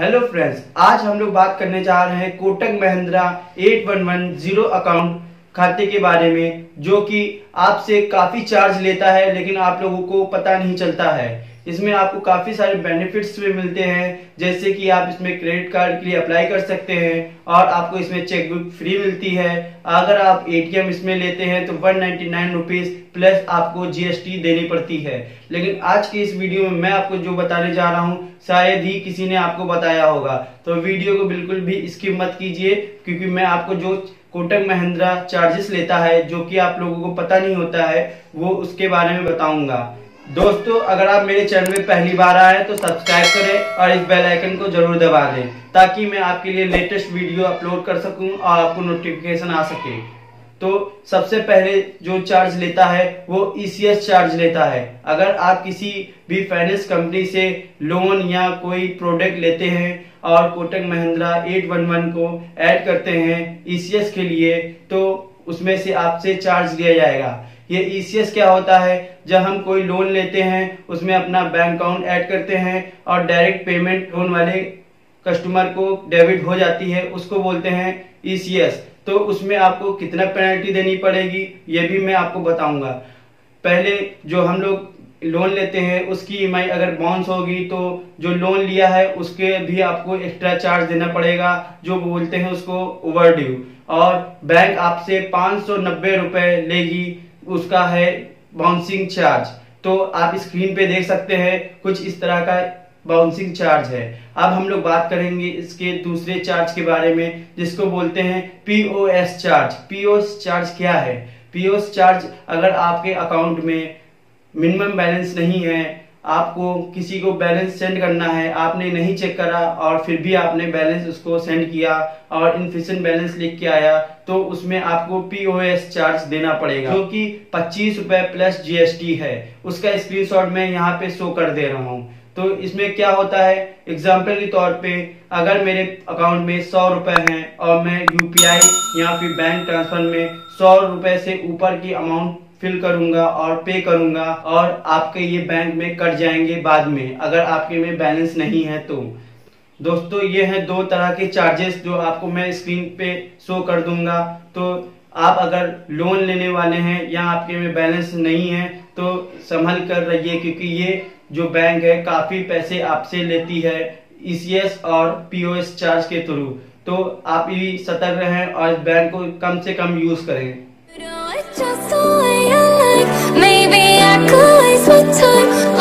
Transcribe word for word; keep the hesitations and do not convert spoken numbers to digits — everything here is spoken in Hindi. हेलो फ्रेंड्स, आज हम लोग बात करने जा रहे हैं कोटक महिंद्रा आठ एक एक शून्य अकाउंट खाते के बारे में, जो कि आपसे काफी चार्ज लेता है लेकिन आप लोगों को पता नहीं चलता है। इसमें आपको काफी सारे बेनिफिट्स भी मिलते हैं, जैसे कि आप इसमें क्रेडिट कार्ड के लिए अप्लाई कर सकते हैं और आपको इसमें चेकबुक फ्री मिलती है। अगर आप एटीएम इसमें लेते हैं तो one ninety nine rupees plus आपको जीएसटी देनी पड़ती है। लेकिन आज की इस वीडियो में मैं आपको जो बताने जा रहा हूँ शायद ही किसी ने आपको बताया होगा, तो वीडियो को बिल्कुल भी स्किप मत कीजिए, क्योंकि मैं आपको जो कोटक महिंद्रा चार्जेस लेता है जो कि आप लोगों को पता नहीं होता है वो उसके बारे में बताऊंगा। दोस्तों, अगर आप मेरे चैनल में पहली बार आए तो सब्सक्राइब करें और इस बेल आइकन को जरूर दबा दें ताकि मैं आपके लिए लेटेस्ट वीडियो अपलोड कर सकूं और आपको नोटिफिकेशन आ सके। तो सबसे पहले जो चार्ज लेता है वो ई सी एस चार्ज लेता है। अगर आप किसी भी फाइनेंस कंपनी से लोन या कोई प्रोडक्ट लेते हैं और कोटक महिंद्रा आठ एक एक को ऐड करते हैं ई सी एस के लिए, तो उसमें से आपसे चार्ज लिया जाएगा। ये ई सी एस क्या होता है? जब हम कोई लोन लेते हैं उसमें अपना बैंक अकाउंट ऐड करते हैं और डायरेक्ट पेमेंट लोन वाले कस्टमर को डेबिट हो जाती है, उसको बोलते हैं ई सी एस। तो उसमें आपको कितना पेनल्टी देनी पड़ेगी ये भी मैं आपको बताऊंगा। पहले जो हम लोग लोन लेते हैं उसकी ई एम आई अगर बाउंस होगी तो जो लोन लिया है उसके भी आपको एक्स्ट्रा चार्ज देना पड़ेगा, जो बोलते हैं उसको ओवरड्यू। और बैंक आपसे पाँच सौ नब्बे रुपये लेगी, उसका है बाउंसिंग चार्ज। तो आप स्क्रीन पे देख सकते हैं कुछ इस तरह का बाउंसिंग चार्ज है। अब हम लोग बात करेंगे इसके दूसरे चार्ज के बारे में, जिसको बोलते हैं P O S charge. P O S charge क्या है? पी ओ एस चार्ज अगर आपके अकाउंट में मिनिमम बैलेंस नहीं है, आपको किसी को बैलेंस सेंड करना है, आपने नहीं चेक करा और फिर भी आपने बैलेंस उसको सेंड किया और इनफिशिएंट बैलेंस लिख के आया, तो उसमें आपको पी ओ एस चार्ज देना पड़ेगा, जो कि पच्चीस रुपए प्लस जी एस टी है। उसका स्क्रीनशॉट मैं यहाँ पे शो कर दे रहा हूँ। तो इसमें क्या होता है, एग्जाम्पल के तौर पे अगर मेरे अकाउंट में सौ रुपए हैं और मैं यू पी आई या फिर बैंक ट्रांसफर में सौ रुपए से ऊपर की अमाउंट फिल करूंगा और पे करूंगा और आपके ये बैंक में कट जाएंगे बाद में, अगर आपके में बैलेंस नहीं है तो। दोस्तों, ये हैं दो तरह के चार्जेस जो आपको मैं स्क्रीन पे शो कर दूंगा। तो आप अगर लोन लेने वाले हैं या आपके में बैलेंस नहीं है तो संभल कर रहिए, क्योंकि ये जो बैंक है काफी पैसे आपसे लेती है ई सी एस और पी ओ एस चार्ज के थ्रू। तो आप भी सतर्क रहें और इस बैंक को कम से कम यूज करें। Maybe I could waste my time.